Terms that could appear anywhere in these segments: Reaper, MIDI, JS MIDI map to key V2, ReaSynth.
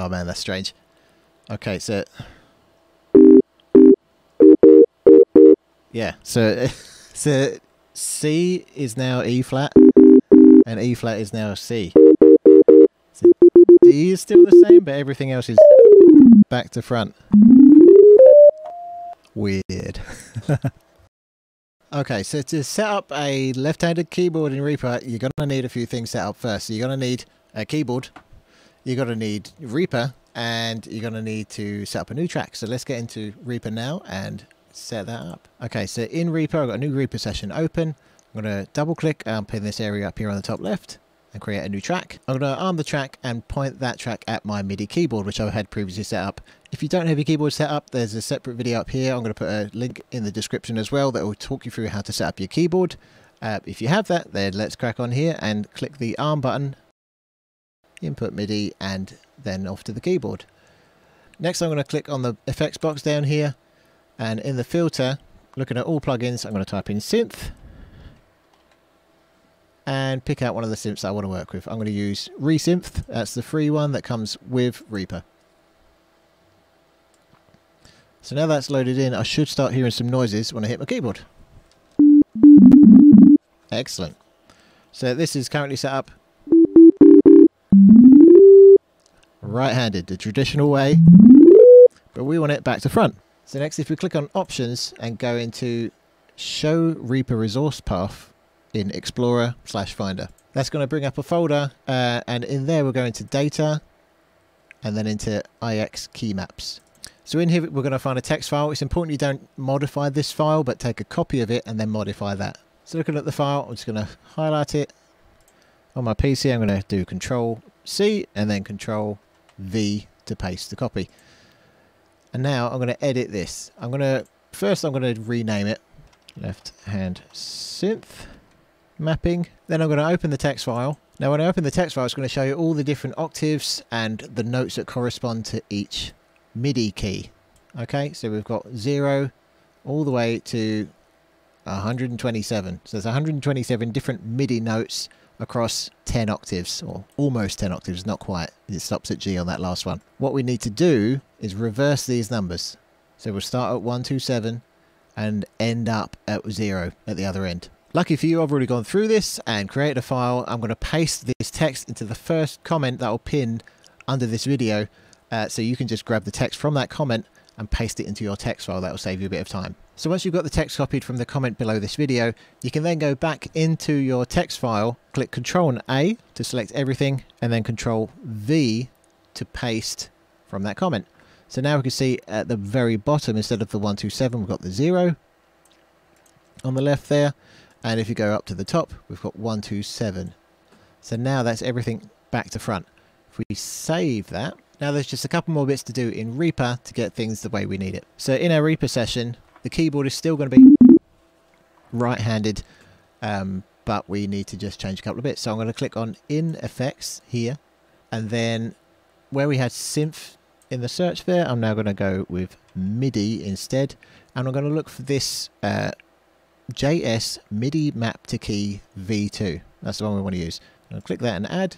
Oh man, that's strange. Okay, so yeah, so C is now E flat, and E flat is now C. So D is still the same, but everything else is back to front. Weird. Okay, so to set up a left-handed keyboard in Reaper, you're going to need a few things set up first. So you're going to need a keyboard, you're going to need Reaper, and you're going to need to set up a new track. So let's get into Reaper now and set that up. Okay, so in Reaper, I've got a new Reaper session open. I'm going to double-click and pin this area up here on the top left and create a new track. I'm going to arm the track and point that track at my MIDI keyboard, which I had previously set up. If you don't have your keyboard set up, there's a separate video up here. I'm going to put a link in the description as well that will talk you through how to set up your keyboard. If you have that, then let's crack on here and click the arm button, input MIDI, and then off to the keyboard. Next, I'm going to click on the effects box down here, and in the filter, looking at all plugins, I'm going to type in synth and pick out one of the synths I want to work with. I'm going to use ReaSynth. That's the free one that comes with Reaper. So now that's loaded in, I should start hearing some noises when I hit my keyboard. Excellent. So this is currently set up right-handed, the traditional way, but we want it back to front. So next, if we click on Options and go into Show Reaper Resource Path in Explorer/Finder, that's going to bring up a folder, and in there we're going to Data and then into IX Key Maps. So in here we're going to find a text file. It's important you don't modify this file, but take a copy of it and then modify that. So looking at the file, I'm just going to highlight it. On my PC, I'm going to do Control C and then Control V to paste the copy. And now I'm going to edit this. First I'm going to rename it left-hand synth mapping. Then I'm going to open the text file. Now when I open the text file, it's going to show you all the different octaves and the notes that correspond to each MIDI key. Okay, so we've got 0 all the way to 127. So there's 127 different MIDI notes across 10 octaves, or almost 10 octaves, not quite. It stops at G on that last one. What we need to do is reverse these numbers. So we'll start at 127 and end up at 0 at the other end. Lucky for you, I've already gone through this and created a file. I'm going to paste this text into the first comment that will pin under this video. So you can just grab the text from that comment and paste it into your text file. That will save you a bit of time. So once you've got the text copied from the comment below this video, you can then go back into your text file, click Control and A to select everything, and then Control V to paste from that comment. So now we can see at the very bottom, instead of the 127, we've got the 0 on the left there. And if you go up to the top, we've got 127. So now that's everything back to front. If we save that, now there's just a couple more bits to do in Reaper to get things the way we need it. So in our Reaper session, the keyboard is still going to be right-handed, but we need to just change a couple of bits. So I'm going to click on In Effects here, and then where we had synth in the search there, I'm now going to go with MIDI instead, and I'm going to look for this JS MIDI map to key V2. That's the one we want to use. I'll click that and add.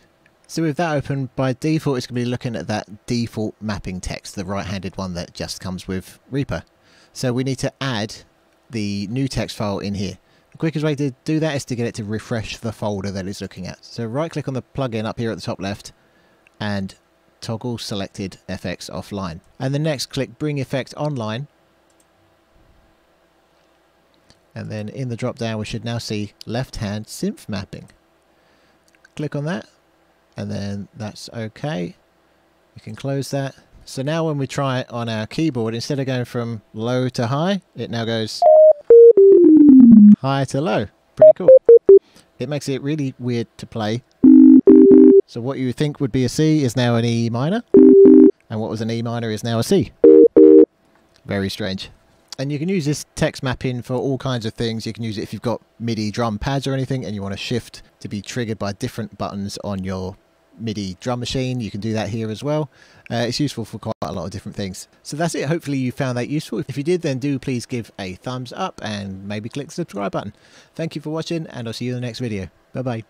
So with that open, by default, it's going to be looking at that default mapping text, the right-handed one that just comes with Reaper. So we need to add the new text file in here. The quickest way to do that is to get it to refresh the folder that it's looking at. So right-click on the plugin up here at the top left and toggle selected FX offline. And then next, click Bring Effect Online. And then in the drop-down, we should now see left-hand synth mapping. Click on that. And then that's okay. We can close that. So now when we try it on our keyboard, instead of going from low to high, it now goes high to low. Pretty cool. It makes it really weird to play. So what you would think would be a C is now an E minor, and what was an E minor is now a C. Very strange. And you can use this text mapping for all kinds of things. You can use it if you've got MIDI drum pads or anything and you want to shift to be triggered by different buttons on your MIDI drum machine. You can do that here as well. It's useful for quite a lot of different things. So that's it. Hopefully you found that useful. If you did, then do please give a thumbs up and maybe click the subscribe button. Thank you for watching, and I'll see you in the next video. Bye bye.